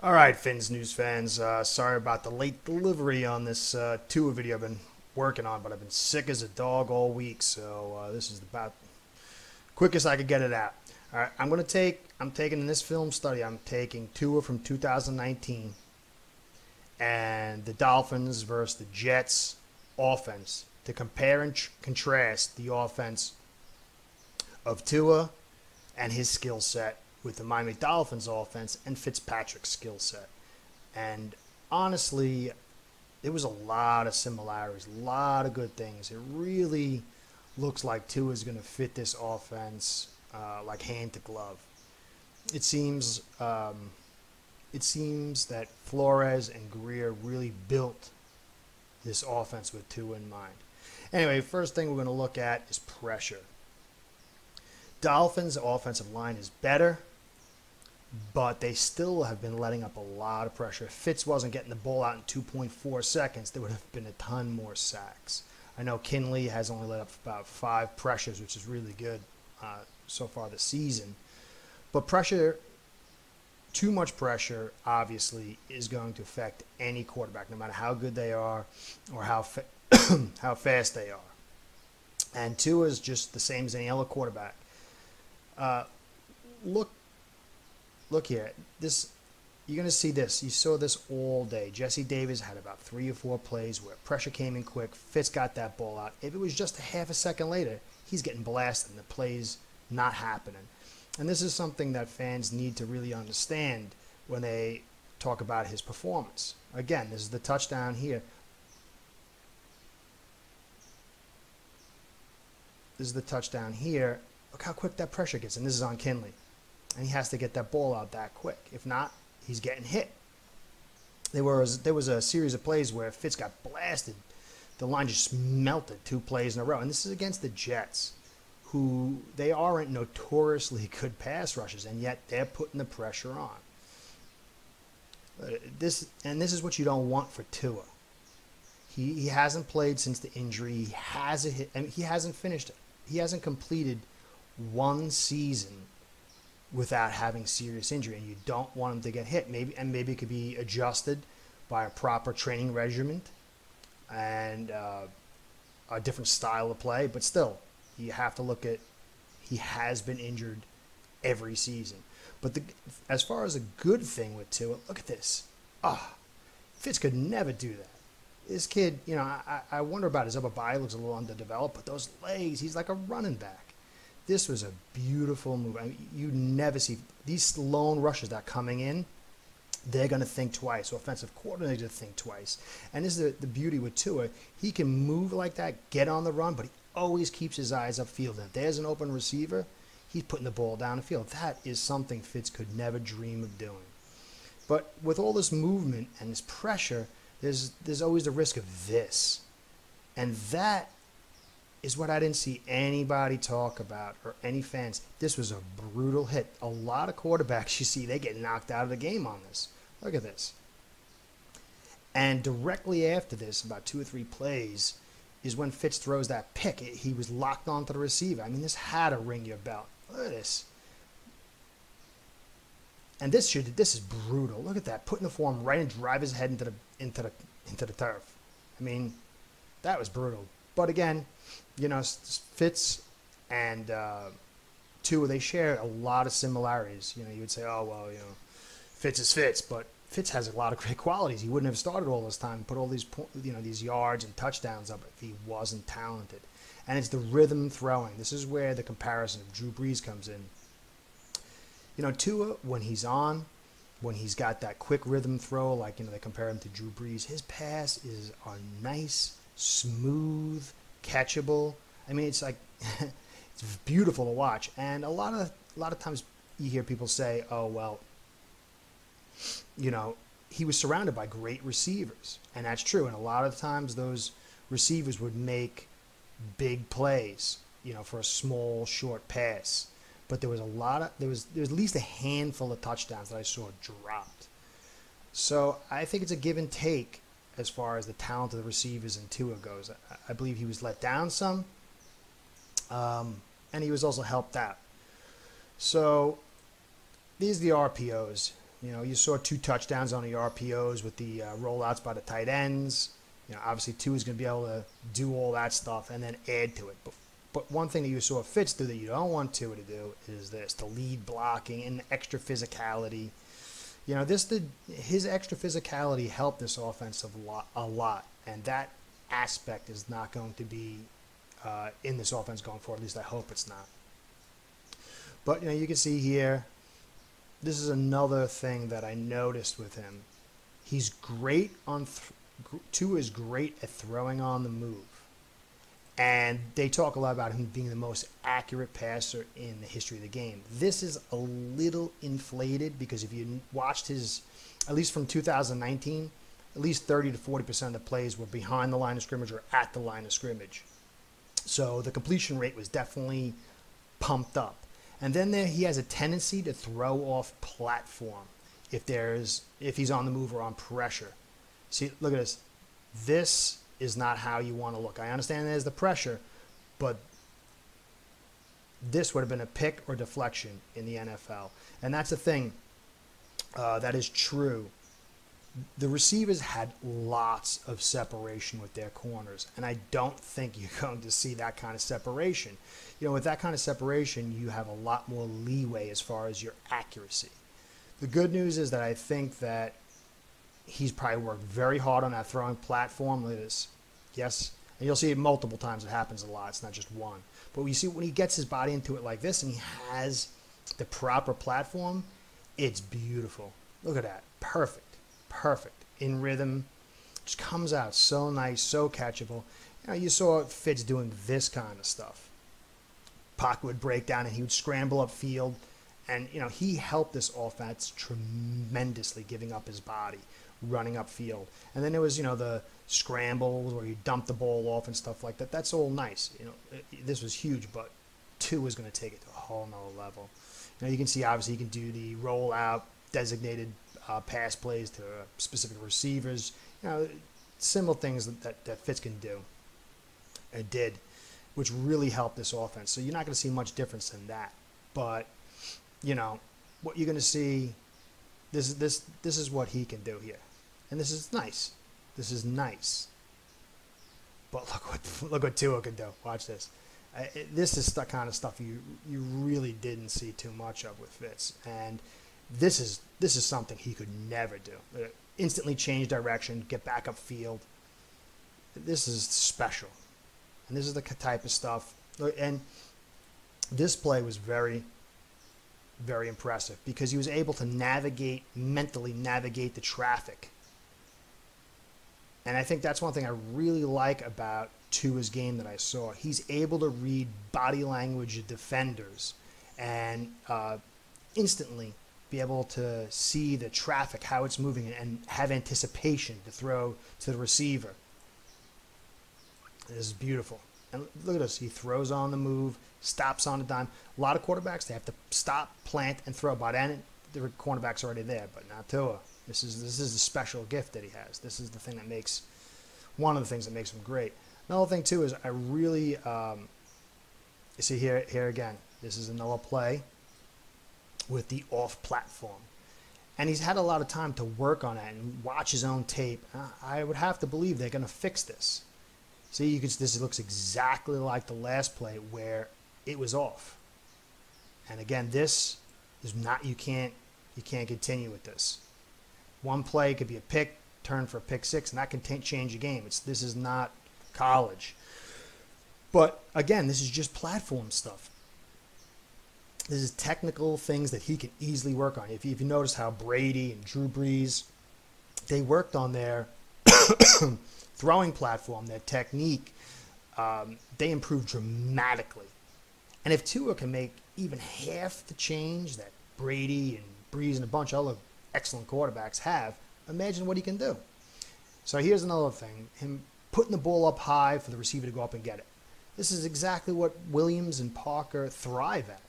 All right, Fins News fans, sorry about the late delivery on this Tua video I've been working on, but I've been sick as a dog all week, so this is about quickest I could get it out. All right, I'm taking in this film study, I'm taking Tua from 2019 and the Dolphins versus the Jets offense to compare and contrast the offense of Tua and his skill set with the Miami Dolphins offense and Fitzpatrick's skill set. And honestly, there was a lot of similarities, a lot of good things. It really looks like Tua is going to fit this offense like hand to glove. It seems that Flores and Greer really built this offense with Tua in mind. Anyway, first thing we're going to look at is pressure. Dolphins' offensive line is better, but they still have been letting up a lot of pressure. If Fitz wasn't getting the ball out in 2.4 seconds, there would have been a ton more sacks. I know Kinley has only let up about 5 pressures, which is really good so far this season. But pressure, too much pressure, obviously, is going to affect any quarterback, no matter how good they are or how fast they are. And Tua is just the same as any other quarterback. Look here. This, you're going to see this. You saw this all day. Jesse Davis had about 3 or 4 plays where pressure came in quick. Fitz got that ball out. If it was just a half a second later, he's getting blasted and the play's not happening. And this is something that fans need to really understand when they talk about his performance. Again, this is the touchdown here. This is the touchdown here. Look how quick that pressure gets, and this is on Kinley. And he has to get that ball out that quick. If not, he's getting hit. There was a series of plays where Fitz got blasted. The line just melted 2 plays in a row. And this is against the Jets, who they aren't notoriously good pass rushers, and yet they're putting the pressure on. This is what you don't want for Tua. He hasn't played since the injury. He hasn't hit, I mean, he hasn't finished it. He hasn't completed one season without having serious injury, and you don't want him to get hit. Maybe it could be adjusted by a proper training regimen and a different style of play. But still, you have to look at he has been injured every season. But as far as a good thing with Tua, look at this. Ah, Fitz could never do that. This kid, you know, I wonder about his upper body. Looks a little underdeveloped, but those legs, he's like a running back. This was a beautiful move. I mean, you never see these lone rushes that are coming in. They're going to think twice. Offensive coordinators to think twice. And this is the beauty with Tua. He can move like that, get on the run, but he always keeps his eyes upfield. And if there's an open receiver, he's putting the ball down the field. That is something Fitz could never dream of doing. But with all this movement and this pressure, there's always the risk of this. And that is what I didn't see anybody talk about or any fans. This was a brutal hit. A lot of quarterbacks, you see, they get knocked out of the game on this. Look at this. And directly after this, about 2 or 3 plays, is when Fitz throws that pick. He was locked onto the receiver. I mean, this had to ring your bell. Look at this. And this is brutal. Look at that. Putting the form right and drive his head into the turf. I mean, that was brutal. But again, you know, Fitz and Tua, they share a lot of similarities. You know, you would say, oh, well, you know, Fitz is Fitz, but Fitz has a lot of great qualities. He wouldn't have started all this time and put all these, you know, these yards and touchdowns up if he wasn't talented. And it's the rhythm throwing. This is where the comparison of Drew Brees comes in. You know, Tua, when he's on, when he's got that quick rhythm throw, like, you know, they compare him to Drew Brees, his pass are nice, smooth, catchable. I mean, it's like it's beautiful to watch. And a lot of times you hear people say, "Oh, well, you know, he was surrounded by great receivers," and that's true. And a lot of times those receivers would make big plays, you know, for a small, short pass. But there was at least a handful of touchdowns that I saw dropped. So I think it's a give and take as far as the talent of the receivers and Tua goes. I believe he was let down some, and he was also helped out. So these are the RPOs. You know, you saw 2 touchdowns on the RPOs with the rollouts by the tight ends. You know, obviously Tua's going to be able to do all that stuff and then add to it. But one thing that you saw Fitz do that you don't want Tua to do is this, the lead blocking and the extra physicality. You know, his extra physicality helped this offense a lot, and that aspect is not going to be in this offense going forward. At least I hope it's not. But, you know, you can see here, this is another thing that I noticed with him. He's great on Tua is great at throwing on the move. And they talk a lot about him being the most accurate passer in the history of the game. This is a little inflated because if you watched his, at least from 2019, at least 30 to 40% of the plays were behind the line of scrimmage or at the line of scrimmage. So the completion rate was definitely pumped up. And then he has a tendency to throw off platform if he's on the move or on pressure. See, look at this. This is not how you want to look. I understand there's the pressure, but this would have been a pick or deflection in the NFL. And that's the thing that is true. The receivers had lots of separation with their corners, and I don't think you're going to see that kind of separation. You know, with that kind of separation, you have a lot more leeway as far as your accuracy. The good news is that I think that he's probably worked very hard on that throwing platform. Look at this. Yes, and you'll see it multiple times. It happens a lot. It's not just one. But you see when he gets his body into it like this and he has the proper platform, it's beautiful. Look at that. Perfect. Perfect in rhythm, just comes out so nice, so catchable. You know, you saw Fitz doing this kind of stuff. Parker would break down and he would scramble upfield, and you know he helped this offense tremendously, giving up his body, running upfield. And then there was, you know, the scrambles where you dump the ball off and stuff like that. That's all nice. You know, this was huge, but Tua was going to take it to a whole nother level. You know, you can see obviously he can do the rollout, designated pass plays to specific receivers, you know, similar things that Fitz can do and did, which really helped this offense. So you're not going to see much difference in that. But, you know, what you're going to see, this is what he can do here. And this is nice. This is nice. But look what Tua can do. Watch this. This is the kind of stuff you really didn't see too much of with Fitz. And this is something he could never do. Instantly change direction, get back upfield. This is special. And this is the type of stuff. And this play was very, very impressive because he was able to mentally navigate the traffic. And I think that's one thing I really like about Tua's game that I saw. He's able to read body language of defenders and instantly be able to see the traffic, how it's moving, and have anticipation to throw to the receiver. This is beautiful. And look at this. He throws on the move, stops on the dime. A lot of quarterbacks, they have to stop, plant, and throw. By then, the cornerback's already there, but not Tua. This is the special gift that he has. This is the thing that makes, one of the things that makes him great. Another thing, too, is I really, you see here again, this is another play with the off platform. And he's had a lot of time to work on that and watch his own tape. I would have to believe they're going to fix this. See, this looks exactly like the last play where it was off. And again, this is not, you can't continue with this. One play could be a pick, turn for a pick six, and that can change the game. This is not college. But again, this is just platform stuff. This is technical things that he can easily work on. If you notice how Brady and Drew Brees, they worked on their throwing platform, their technique. They improved dramatically. And if Tua can make even half the change that Brady and Brees and a bunch of other excellent quarterbacks have, imagine what he can do. So here's another thing, him putting the ball up high for the receiver to go up and get it. This is exactly what Williams and Parker thrive at.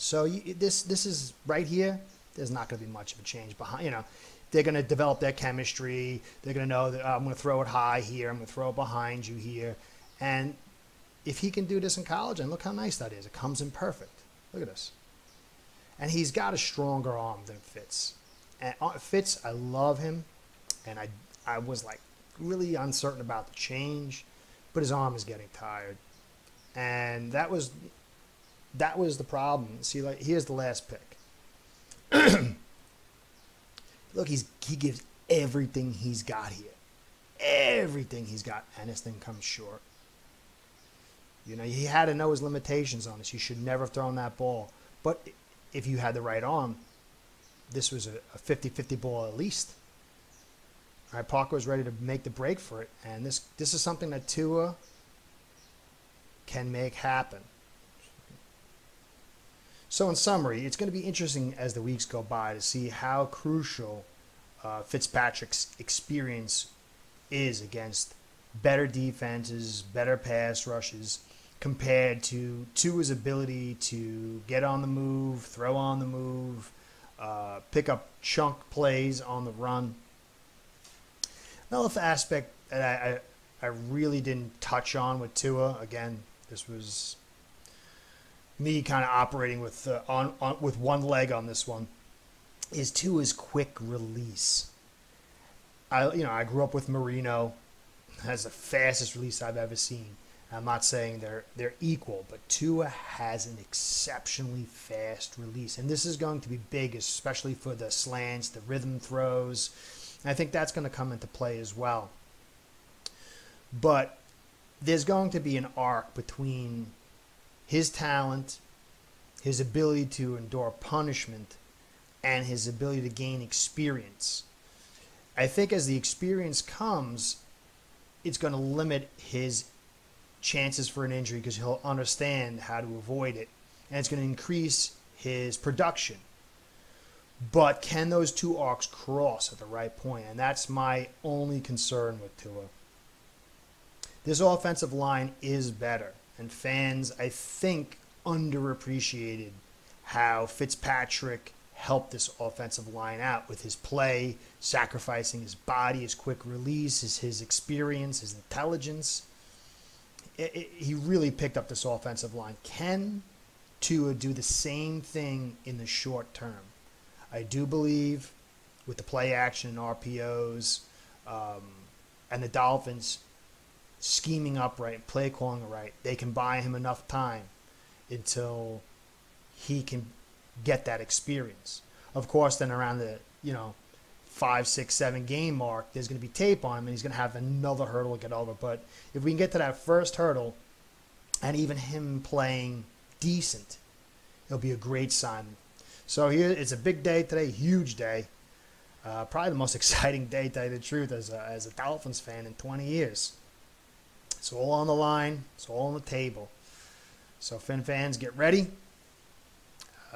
So this is right here. There's not going to be much of a change behind. You know, they're going to develop their chemistry. They're going to know that I'm going to throw it high here. I'm going to throw it behind you here. And if he can do this in college, and look how nice that is. It comes in perfect. Look at this. And he's got a stronger arm than Fitz. And Fitz, I love him, and I was like really uncertain about the change, but his arm is getting tired, and that was the problem. See, like here's the last pick. Look, he gives everything he's got here, everything he's got, and this thing comes short. You know, he had to know his limitations on this. He should never have thrown that ball. But if you had the right arm, this was a 50-50 ball at least. All right, Parker was ready to make the break for it. And this is something that Tua can make happen. So in summary, it's going to be interesting as the weeks go by to see how crucial Fitzpatrick's experience is against better defenses, better pass rushes, compared to Tua's ability to get on the move, throw on the move, pick up chunk plays on the run. Another aspect that I really didn't touch on with Tua, again, this was me kind of operating with one leg on this one, is Tua's quick release. I grew up with Marino. That's the fastest release I've ever seen. I'm not saying they're equal, but Tua has an exceptionally fast release. And this is going to be big, especially for the slants, the rhythm throws. And I think that's going to come into play as well. But there's going to be an arc between his talent, his ability to endure punishment, and his ability to gain experience. I think as the experience comes, it's going to limit his chances for an injury because he'll understand how to avoid it, and it's going to increase his production. But can those two arcs cross at the right point? And that's my only concern with Tua. This offensive line is better, and fans, I think, underappreciated how Fitzpatrick helped this offensive line out with his play, sacrificing his body, his quick release, his experience, his intelligence. He really picked up this offensive line. Can Tua do the same thing in the short term? I do believe with the play action and RPOs and the Dolphins scheming up right, play calling right, they can buy him enough time until he can get that experience. Of course, then around the 5, 6, 7 game mark, there's going to be tape on him, and he's going to have another hurdle to get over. But if we can get to that first hurdle, and even him playing decent, it'll be a great sign. So here, it's a big day today, huge day, probably the most exciting day, to tell you the truth, as a Dolphins fan in 20 years. It's all on the line, it's all on the table. So Fin fans, get ready.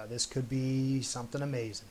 This could be something amazing.